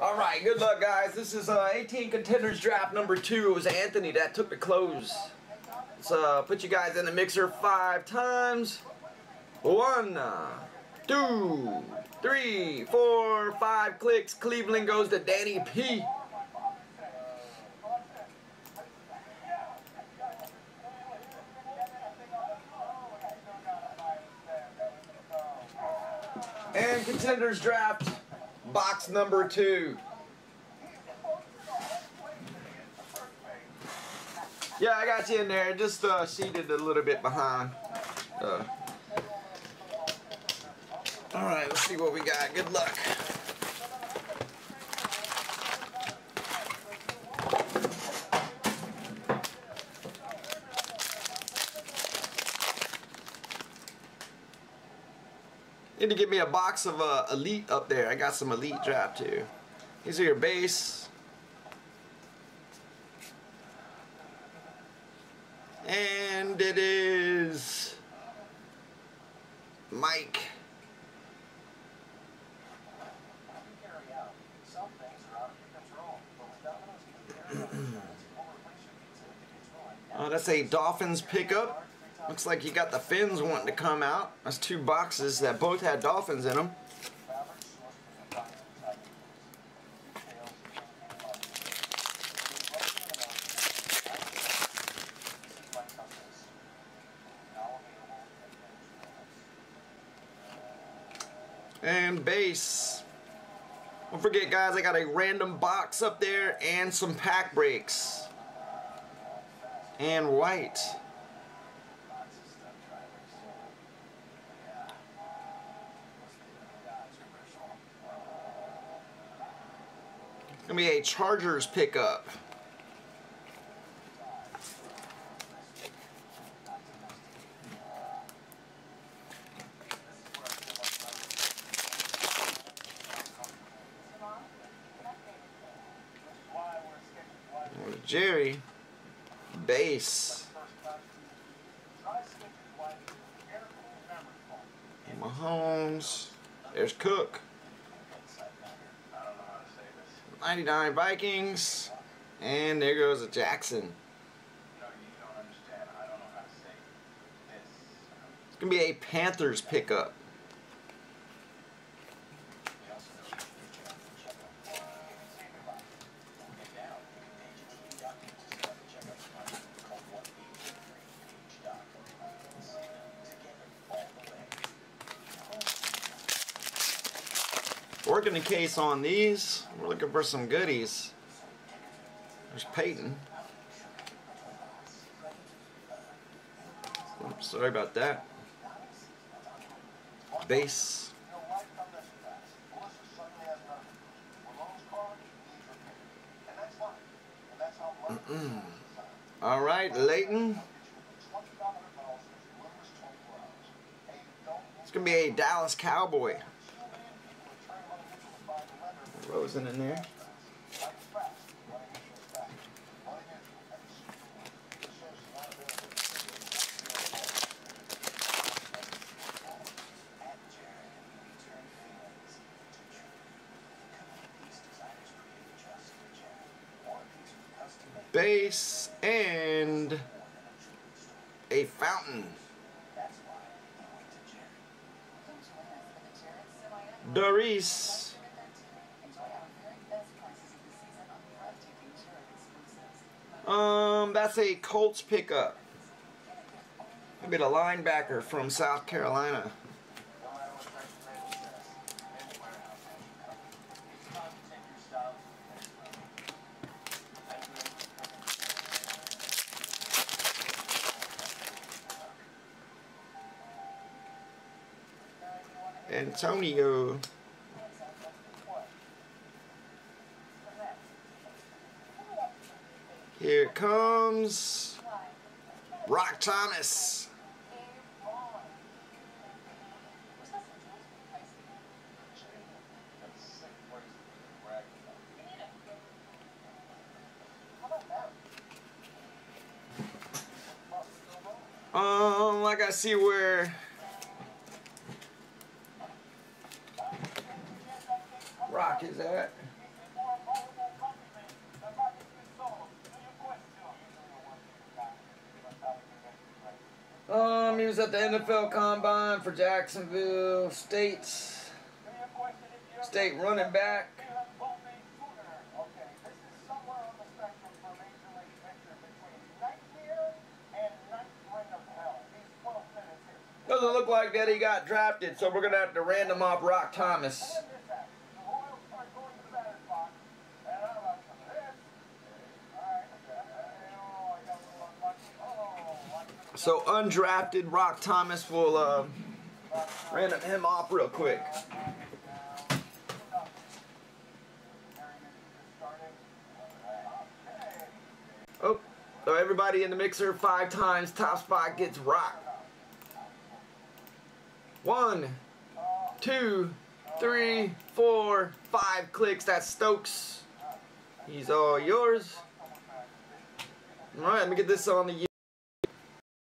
All right, good luck, guys. This is 18 contenders draft number 2. It was Anthony that took the close. Let's put you guys in the mixer 5 times. 1, 2, 3, 4, 5 clicks. Cleveland goes to Danny P. And contenders draft box number 2. Yeah, I got you in there. Just seated a little bit behind. All right, let's see what we got. Good luck. Need to give me a box of Elite up there. I got some Elite draft too. These are your base. And it is Mike. Oh, that's a Dolphins pickup. Looks like you got the Fins wanting to come out. That's 2 boxes that both had Dolphins in them. And base. Don't forget, guys, I got a random box up there and some pack breaks. And white. Gonna be a Chargers pickup. Jerry, base. And Mahomes. There's Cook. 99 Vikings, and there goes a Jackson. It's gonna be a Panthers pickup. Working the case on these. We're looking for some goodies. There's Peyton. Oops, sorry about that. Base. All right, Layton. It's going to be a Dallas Cowboy. Rosen in there. Base and a fountain. Doris. That's a Colts pickup. Maybe the linebacker from South Carolina. Antonio. Here comes Rock Thomas. Like I see where Rock is at. He was at the NFL Combine for Jacksonville State running back. Doesn't look like that he got drafted, so we're going to have to random off Rock Thomas. So undrafted Rock Thomas, will random him off real quick. Oh, so everybody in the mixer 5 times. Top spot gets rocked. 1, 2, 3, 4, 5 clicks. That's Stokes. He's all yours. All right, let me get this on the